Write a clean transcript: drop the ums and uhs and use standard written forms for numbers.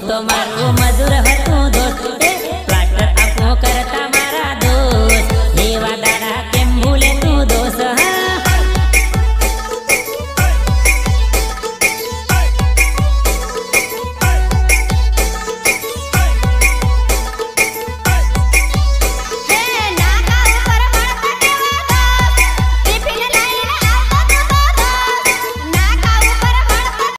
दोस्तों, मारो मधुर हो दोस्तों।